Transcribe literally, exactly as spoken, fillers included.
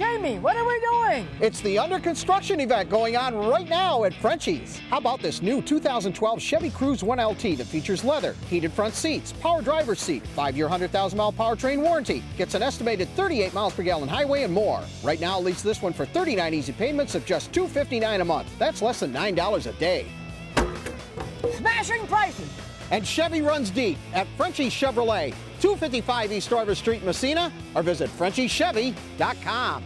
Jamie, what are we doing? It's the under construction event going on right now at Frenchie's. How about this new two thousand twelve Chevy Cruze one L T that features leather, heated front seats, power driver's seat, five year one hundred thousand mile powertrain warranty, gets an estimated thirty-eight miles per gallon highway and more. Right now, lease this one for thirty-nine easy payments of just two hundred fifty-nine dollars a month. That's less than nine dollars a day. Smashing prices! And Chevy runs deep at Frenchie's Chevrolet, two fifty-five East Harvest Street, Massena, or visit Frenchie Chevy dot com.